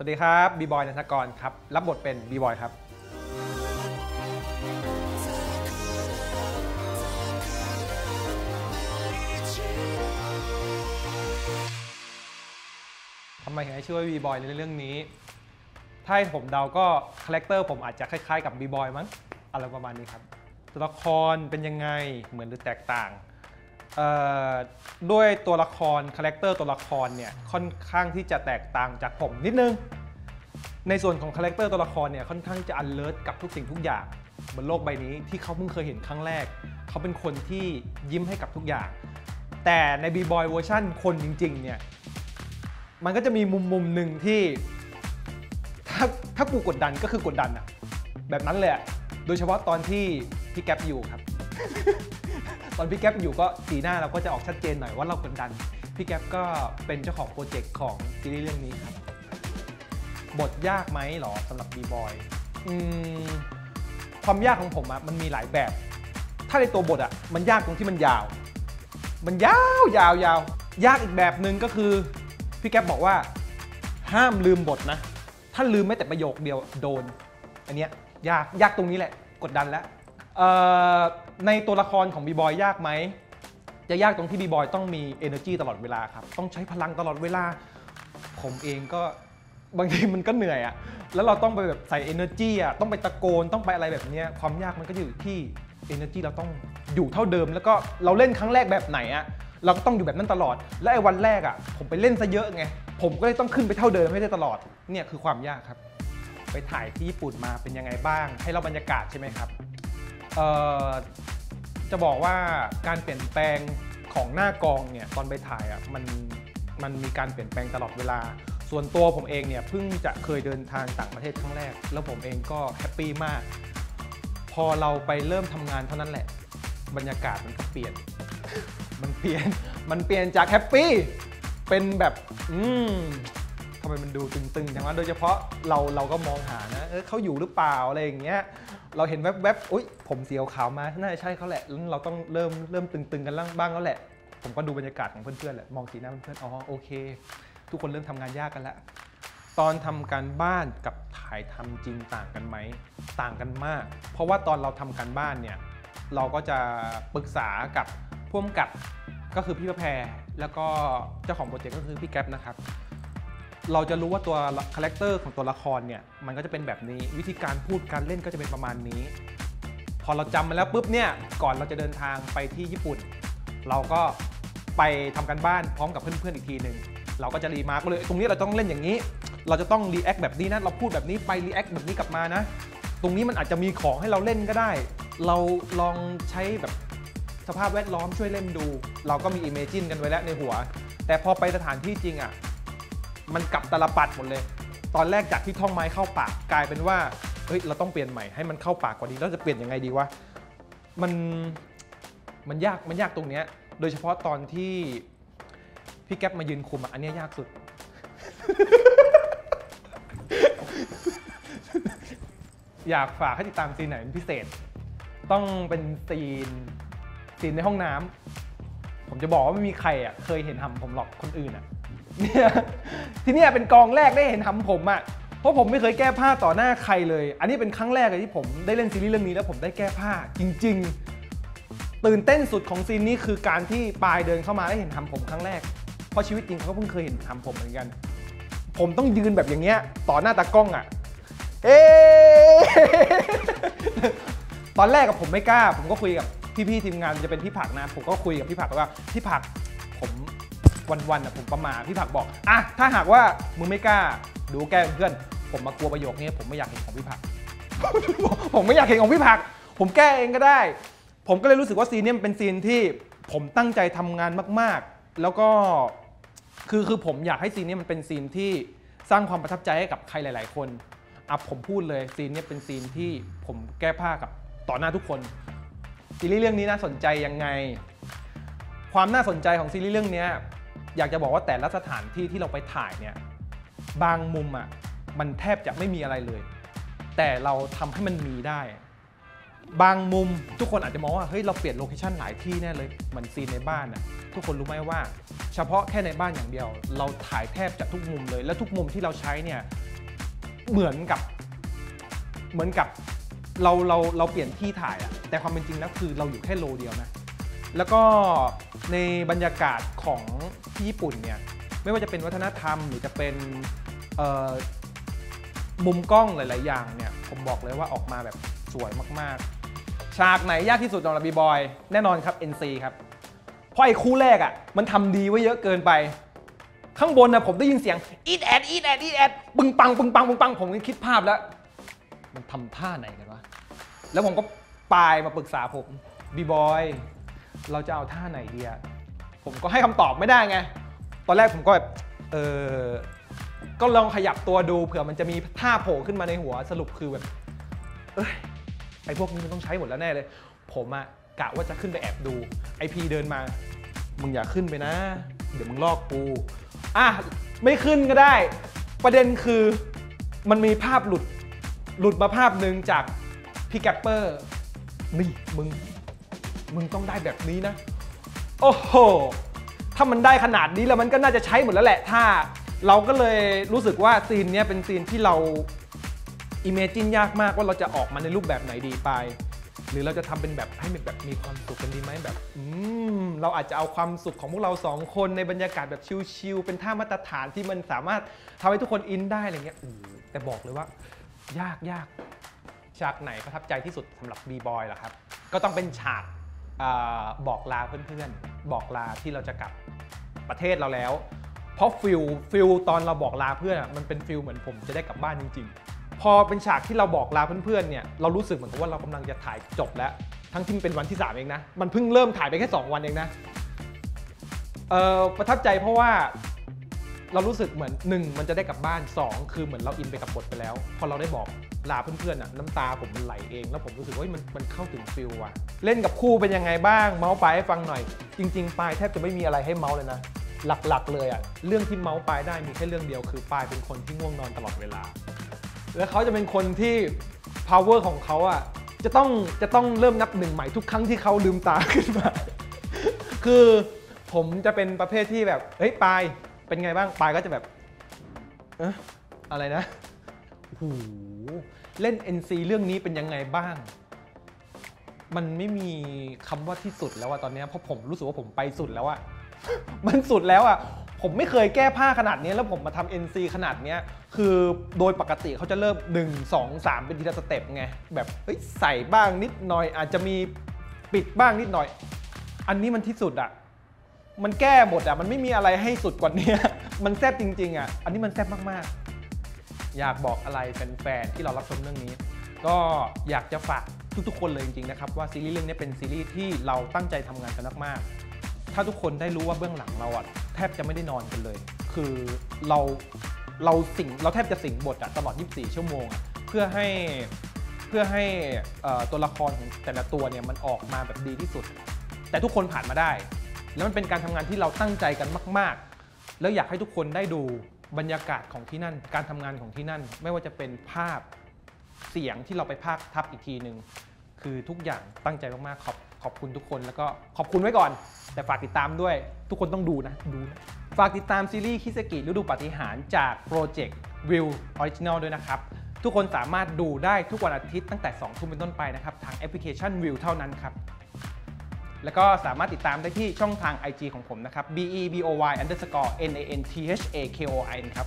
สวัสดีครับบีบอยนันทกรครับรับบทเป็นบีบอยครับทำไมถึงให้ชื่อว่าบีบอยในเรื่องนี้ถ้าให้ผมเดาก็คาแรคเตอร์ผมอาจจะคล้ายๆกับบีบอยมั้งอะไรประมาณนี้ครับตัวละครเป็นยังไงเหมือนหรือแตกต่างด้วยตัวละครคาแรคเตอร์ตัวละครเนี่ยค่อนข้างที่จะแตกต่างจากผมนิดนึงในส่วนของคาแรคเตอร์ตัวละครเนี่ยค่อนข้างจะอันเลิศกับทุกสิ่งทุกอย่างบนโลกใบนี้ที่เขาเพิ่งเคยเห็นครั้งแรกเขาเป็นคนที่ยิ้มให้กับทุกอย่างแต่ในบีบอยเวอร์ชั่นคนจริงๆเนี่ยมันก็จะมีมุมหนึ่งที่ถ้ากูกดดันก็คือกดดันอะแบบนั้นเลยโดยเฉพาะตอนที่พี่แก๊ปอยู่ครับ ตอนพี่แก๊ปอยู่ก็สีหน้าเราก็จะออกชัดเจนหน่อยว่าเรากดดันพี่แก๊ปก็เป็นเจ้าของโปรเจกต์ของซีรีส์เรื่องนี้ครับบทยากไหมหรอสำหรับบีบอยความยากของผมอะมันมีหลายแบบถ้าในตัวบทอะมันยากตรงที่มันยาวยากอีกแบบหนึ่งก็คือพี่แก๊ปบอกว่าห้ามลืมบทนะถ้าลืมแม้แต่ประโยคเดียวโดนอันเนี้ยยากตรงนี้แหละกดดันแล้วในตัวละครของบีบอยยากไหมจะยากตรงที่บีบอยต้องมี energy ตลอดเวลาครับต้องใช้พลังตลอดเวลาผมเองก็บางทีมันก็เหนื่อยอะแล้วเราต้องไปแบบใส่ energy อะต้องไปตะโกนต้องไปอะไรแบบนี้ความยากมันก็อยู่ที่ energy เราต้องอยู่เท่าเดิมแล้วก็เราเล่นครั้งแรกแบบไหนอะเราก็ต้องอยู่แบบนั้นตลอดและไอ้วันแรกอะผมไปเล่นซะเยอะไงผมก็เลยต้องขึ้นไปเท่าเดิมให้ได้ตลอดเนี่ยคือความยากครับไปถ่ายที่ญี่ปุ่นมาเป็นยังไงบ้างให้เราบรรยากาศใช่ไหมครับจะบอกว่าการเปลี่ยนแปลงของหน้ากองเนี่ยตอนไปถ่ายอ่ะมันมีการเปลี่ยนแปลงตลอดเวลาส่วนตัวผมเองเนี่ยเพิ่งจะเคยเดินทางต่างประเทศครั้งแรกแล้วผมเองก็แฮปปี้มากพอเราไปเริ่มทำงานเท่านั้นแหละบรรยากาศมันก็เปลี่ยน มันเปลี่ยนจากแฮปปี้เป็นแบบทำไมมันดูตึงๆจังวะโดยเฉพาะเราก็มองหานะเขาอยู่หรือเปล่าอะไรอย่างเงี้ยเราเห็นแวบๆอุ๊ยผมสีขาวมาน่าจะใช่เขาแหละเราต้องเริ่มตึงๆกันบ้างแล้วแหละผมก็ดูบรรยากาศของเพื่อนๆแหละมองสีหน้าเพื่อนๆอ๋อโอเคทุกคนเริ่มทำงานยากกันแล้วตอนทำการบ้านกับถ่ายทำจริงต่างกันไหมต่างกันมากเพราะว่าตอนเราทำการบ้านเนี่ยเราก็จะปรึกษากับผู้กำกับก็คือพี่ประแพรแล้วก็เจ้าของโปรเจกต์ก็คือพี่แก๊ปนะครับเราจะรู้ว่าตัวคาแรคเตอร์ของตัวละครเนี่ยมันก็จะเป็นแบบนี้วิธีการพูดการเล่นก็จะเป็นประมาณนี้พอเราจำมาแล้วปุ๊บเนี่ยก่อนเราจะเดินทางไปที่ญี่ปุ่นเราก็ไปทำการบ้านพร้อมกับเพื่อนๆอีกทีหนึ่งเราก็จะรีมาร์กเลยตรงนี้เราต้องเล่นอย่างนี้เราจะต้องรีแอคแบบนี้นะเราพูดแบบนี้ไปรีแอคแบบนี้กลับมานะตรงนี้มันอาจจะมีของให้เราเล่นก็ได้เราลองใช้แบบสภาพแวดล้อมช่วยเล่นดูเราก็มีอิมเมจินกันไว้แล้วในหัวแต่พอไปสถานที่จริงอ่ะมันกลับตาลปัดหมดเลยตอนแรกจากที่ท่องไม้เข้าปากกลายเป็นว่าเฮ้ยเราต้องเปลี่ยนใหม่ให้มันเข้าปากกว่านี้แล้วจะเปลี่ยนยังไงดีวะมันยากตรงเนี้ยโดยเฉพาะตอนที่พี่แก๊ปมายืนคุมอันนี้ยากสุด อยากฝากให้ติดตามซีนไหนเป็นพิเศษต้องเป็นซีนในห้องน้ำผมจะบอกว่าไม่มีใครอ่ะเคยเห็นหำผมหรอกคนอื่นอ่ะที่นี่เป็นกองแรกได้เห็นทำผมอ่ะเพราะผมไม่เคยแก้ผ้าต่อหน้าใครเลยอันนี้เป็นครั้งแรกเลยที่ผมได้เล่นซีรีส์เรื่องนี้แล้วผมได้แก้ผ้าจริงๆตื่นเต้นสุดของซีนนี้คือการที่ปายเดินเข้ามาได้เห็นทำผมครั้งแรกเพราะชีวิตจริงเขาก็เพิ่งเคยเห็นทำผมเหมือนกันผมต้องยืนแบบอย่างเงี้ยต่อหน้าตากล้องอ่ะตอนแรกกับผมไม่กล้าผมก็คุยกับพี่ๆทีมงานจะเป็นพี่ผักนะผมก็คุยกับพี่ผักว่าพี่ผักผมวันๆอ่ะผมประมาทพี่ผักบอกอ่ะถ้าหากว่ามึงไม่กล้าดูแกเพื่อนผมมากลัวประโยคนี้ผมไม่อยากเห็นของพี่ผัก ผมไม่อยากเห็นของพี่ผักผมแก้เองก็ได้ผมก็เลยรู้สึกว่าซีนนี้เป็นซีนที่ผมตั้งใจทำงานมากๆแล้วก็คือผมอยากให้ซีนนี้มันเป็นซีนที่สร้างความประทับใจให้กับใครหลายๆคนอ่ะผมพูดเลยซีนนี้เป็นซีนที่ผมแก้ผ้ากับต่อหน้าทุกคนซีรีส์เรื่องนี้น่าสนใจยังไงความน่าสนใจของซีรีส์เรื่องนี้อยากจะบอกว่าแต่ละสถานที่ที่เราไปถ่ายเนี่ยบางมุมอ่ะมันแทบจะไม่มีอะไรเลยแต่เราทำให้มันมีได้บางมุมทุกคนอาจจะมองว่าเฮ้ยเราเปลี่ยนโลเคชั่นหลายที่แน่เลยเหมือนซีนในบ้านอ่ะทุกคนรู้ไหมว่าเฉพาะแค่ในบ้านอย่างเดียวเราถ่ายแทบจะทุกมุมเลยและทุกมุมที่เราใช้เนี่ย เหมือนกับเราเปลี่ยนที่ถ่ายอะแต่ความเป็นจริงแล้วคือเราอยู่แค่โลเดียวนะแล้วก็ในบรรยากาศของที่ญี่ปุ่นเนี่ยไม่ว่าจะเป็นวัฒนธรรมหรือจะเป็นมุมกล้องหลายๆอย่างเนี่ยผมบอกเลยว่าออกมาแบบสวยมากๆฉากไหนยากที่สุดของบีบอยแน่นอนครับ NC ครับเพราะไอ้คู่แรกอ่ะมันทำดีไว้เยอะเกินไปข้างบนนะผมได้ยินเสียงอีดแอดอีดแอดอีดแอดปึ้งปังปึ้งปังปึ้งปังผมก็คิดภาพแล้วมันทำท่าไหนกันวะแล้วผมก็ปลายมาปรึกษาผมบีบอยเราจะเอาท่าไหนดีอะผมก็ให้คำตอบไม่ได้ไงตอนแรกผมก็แบบก็ลองขยับตัวดูเผื่อมันจะมีท่าโผล่ขึ้นมาในหัวสรุปคือแบบไอ้พวกนี้มันต้องใช้หมดแล้วแน่เลยผมอะกะว่าจะขึ้นไปแอบดูไอพีเดินมามึงอย่าขึ้นไปนะเดี๋ยวมึงลอกกูอ่ะไม่ขึ้นก็ได้ประเด็นคือมันมีภาพหลุดมาภาพหนึ่งจากพี่แกปเปอร์นี่มึงต้องได้แบบนี้นะโอ้โหถ้ามันได้ขนาดนี้แล้วมันก็น่าจะใช้หมดแล้วแหละถ้าเราก็เลยรู้สึกว่าซีนนี้เป็นซีนที่เราอิมเมจินยากมากว่าเราจะออกมาในรูปแบบไหนดีไปหรือเราจะทำเป็นแบบให้มันแบบมีความสุขกันดีไหมแบบเราอาจจะเอาความสุขของพวกเราสองคนในบรรยากาศแบบชิลๆเป็นท่ามาตรฐานที่มันสามารถทำให้ทุกคนอินได้อะไรเงี้ยแต่บอกเลยว่ายากฉากไหนประทับใจที่สุดสำหรับบีบอยล่ะครับก็ต้องเป็นฉากบอกลาเพื่อนๆบอกลาที่เราจะกลับประเทศเราแล้วเพราะฟิลตอนเราบอกลาเพื่อนมันเป็นฟิลเหมือนผมจะได้กลับบ้านจริงๆพอเป็นฉากที่เราบอกลาเพื่อนๆเนี่ยเรารู้สึกเหมือนกับว่าเรากำลังจะถ่ายจบแล้วทั้งที่เป็นวันที่3เองนะมันเพิ่งเริ่มถ่ายไปแค่2วันเองนะประทับใจเพราะว่าเรารู้สึกเหมือน1มันจะได้กลับบ้าน2คือเหมือนเราอินไปกับบทไปแล้วพอเราได้บอกลาเพื่อนๆน่ะน้ำตาผมมันไหลเองแล้วผมรู้สึกว่ามันเข้าถึงฟิลว่ะเล่นกับคู่เป็นยังไงบ้างเมาส์ไปให้ฟังหน่อยจริงๆปายแทบจะไม่มีอะไรให้เมาส์เลยนะหลักๆเลยอ่ะเรื่องที่เมาส์ปายได้มีแค่เรื่องเดียวคือปายเป็นคนที่ง่วงนอนตลอดเวลาแล้วเขาจะเป็นคนที่ power ของเขาอ่ะจะต้องเริ่มนับหนึ่งใหม่ทุกครั้งที่เขาลืมตาขึ้นมา คือผมจะเป็นประเภทที่แบบเฮ้ยปายเป็นไงบ้างปายก็จะแบบอะไรนะโหเล่น NC เรื่องนี้เป็นยังไงบ้างมันไม่มีคำว่าที่สุดแล้วอะตอนนี้เพราะผมรู้สึกว่าผมไปสุดแล้วอะมันสุดแล้วอะผมไม่เคยแก้ผ้าขนาดนี้แล้วผมมาทำ NC ขนาดนี้คือโดยปกติเขาจะเริ่ม1 2 3เป็นทีละสเต็ปไงแบบเฮ้ยใส่บ้างนิดหน่อยอาจจะมีปิดบ้างนิดหน่อยอันนี้มันที่สุดอะมันแก้หมดอะมันไม่มีอะไรให้สุดกว่านี้มันแซ่บจริงๆอะอันนี้มันแซ่บมากๆอยากบอกอะไรแฟนๆที่เรารับชมเรื่องนี้ก็อยากจะฝากทุกๆคนเลยจริงๆนะครับว่าซีรีส์เรื่องนี้เป็นซีรีส์ที่เราตั้งใจทำงานกันมากๆถ้าทุกคนได้รู้ว่าเบื้องหลังเราอะแทบจะไม่ได้นอนกันเลยคือเราแทบจะสิงบทอะตลอด24ชั่วโมงเพื่อให้ตัวละครของแต่ละตัวเนี่ยมันออกมาแบบดีที่สุดแต่ทุกคนผ่านมาได้แล้วมันเป็นการทำงานที่เราตั้งใจกันมากๆแล้วอยากให้ทุกคนได้ดูบรรยากาศของที่นั่นการทำงานของที่นั่นไม่ว่าจะเป็นภาพเสียงที่เราไปพากย์ทับอีกทีหนึ่งคือทุกอย่างตั้งใจมากๆขอบคุณทุกคนแล้วก็ขอบคุณไว้ก่อนแต่ฝากติดตามด้วยทุกคนต้องดูนะฝากติดตามซีรีส์คิเซกิฤดูปาฏิหาริย์จากโปรเจกต์วิวออริจินัลด้วยนะครับทุกคนสามารถดูได้ทุกวันอาทิตย์ตั้งแต่2 ทุ่มเป็นต้นไปนะครับทางแอปพลิเคชันวิวเท่านั้นครับแล้วก็สามารถติดตามได้ที่ช่องทาง IG ของผมนะครับ BEBOY_NANTHAKOI ครับ